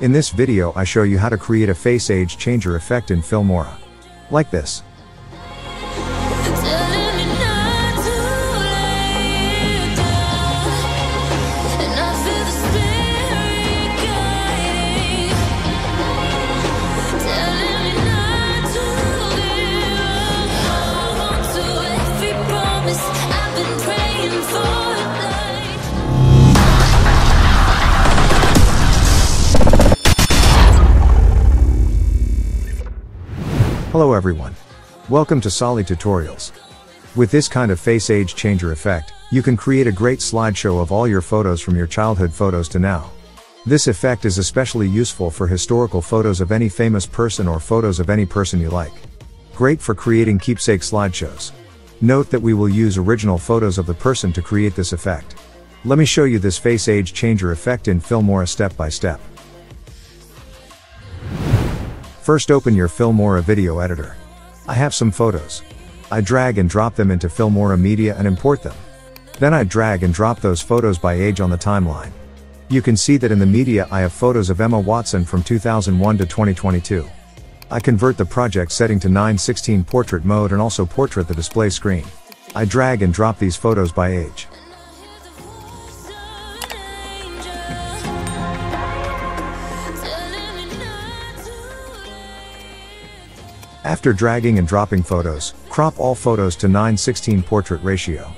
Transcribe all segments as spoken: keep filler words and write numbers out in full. In this video I show you how to create a face age changer effect in Filmora. Like this. Hello everyone. Welcome to Salih Tutorials. With this kind of face age changer effect, you can create a great slideshow of all your photos from your childhood photos to now. This effect is especially useful for historical photos of any famous person or photos of any person you like. Great for creating keepsake slideshows. Note that we will use original photos of the person to create this effect. Let me show you this face age changer effect in Filmora step by step. First, open your Filmora video editor. I have some photos. I drag and drop them into Filmora Media and import them. Then I drag and drop those photos by age on the timeline. You can see that in the media I have photos of Emma Watson from two thousand one to twenty twenty-two. I convert the project setting to nine sixteen portrait mode and also portrait the display screen. I drag and drop these photos by age. After dragging and dropping photos, crop all photos to nine sixteen portrait ratio.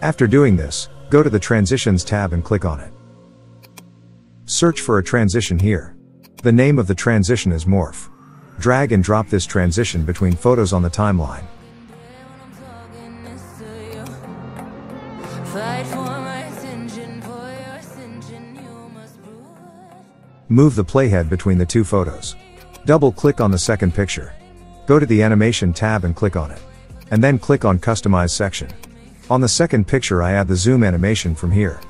After doing this, go to the Transitions tab and click on it. Search for a transition here. The name of the transition is Morph. Drag and drop this transition between photos on the timeline. Move the playhead between the two photos. Double-click on the second picture. Go to the Animation tab and click on it. And then click on Customize section. On the second picture I add the zoom animation from here.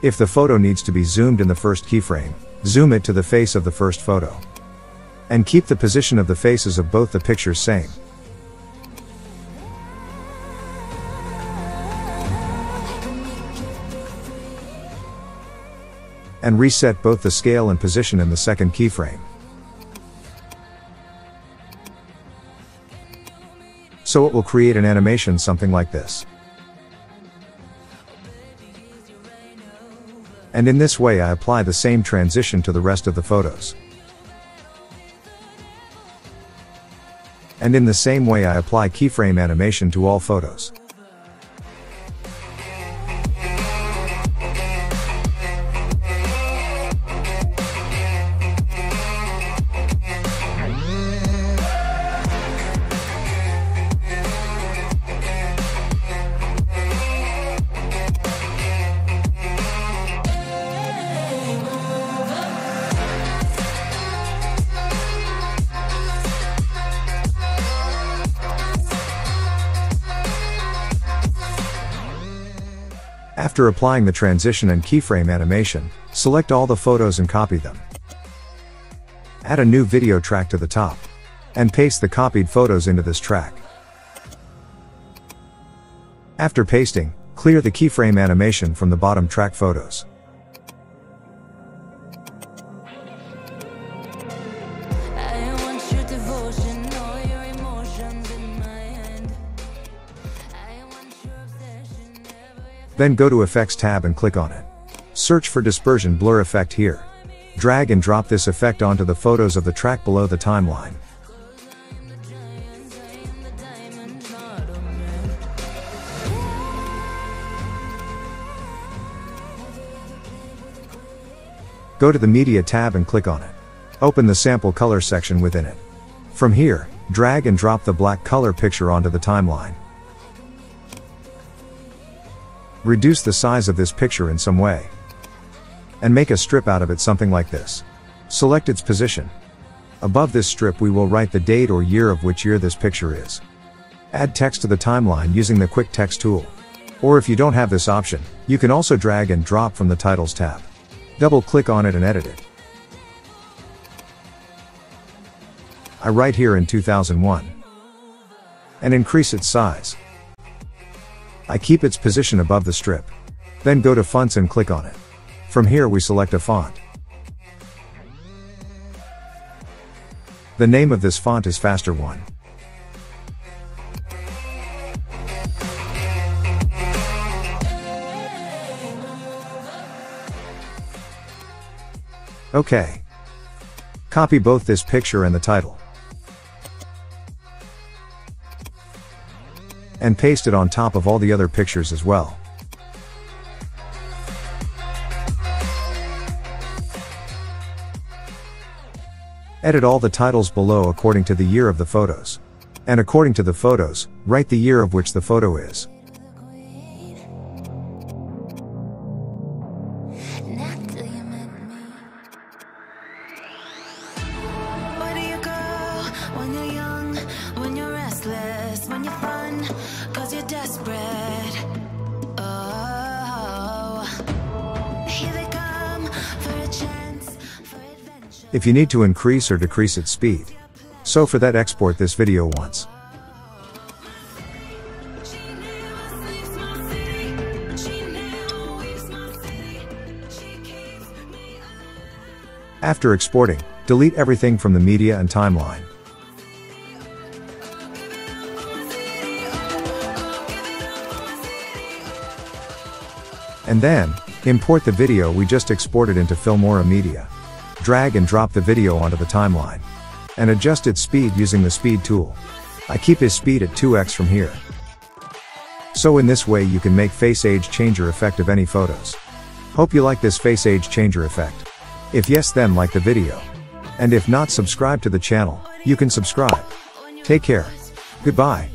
If the photo needs to be zoomed in the first keyframe, zoom it to the face of the first photo. And keep the position of the faces of both the pictures same. And reset both the scale and position in the second keyframe. So it will create an animation something like this. And in this way I apply the same transition to the rest of the photos. And in the same way I apply keyframe animation to all photos. After applying the transition and keyframe animation, select all the photos and copy them. Add a new video track to the top. And paste the copied photos into this track. After pasting, clear the keyframe animation from the bottom track photos. Then go to Effects tab and click on it. Search for Dispersion Blur effect here. Drag and drop this effect onto the photos of the track below the timeline. Go to the Media tab and click on it. Open the Sample Color section within it. From here, drag and drop the black color picture onto the timeline. reduce the size of this picture in some way, and make a strip out of it something like this. Select its position. Above this strip we will write the date or year of which year this picture is. Add text to the timeline using the Quick Text tool. Or if you don't have this option, you can also drag and drop from the Titles tab. Double-click on it and edit it. I write here in two thousand one. And increase its size. I keep its position above the strip. Then go to Fonts and click on it. From here we select a font. The name of this font is Faster One. Okay. Copy both this picture and the title. And paste it on top of all the other pictures as well. Edit all the titles below according to the year of the photos. And according to the photos, write the year of which the photo is. If you need to increase or decrease its speed. So for that, export this video once. After exporting, delete everything from the media and timeline. And then, import the video we just exported into Filmora Media. Drag and drop the video onto the timeline. And adjust its speed using the speed tool. I keep his speed at two x from here. So in this way you can make face age changer effect of any photos. Hope you like this face age changer effect. If yes, then like the video. And if not, subscribe to the channel. You can subscribe. Take care. Goodbye.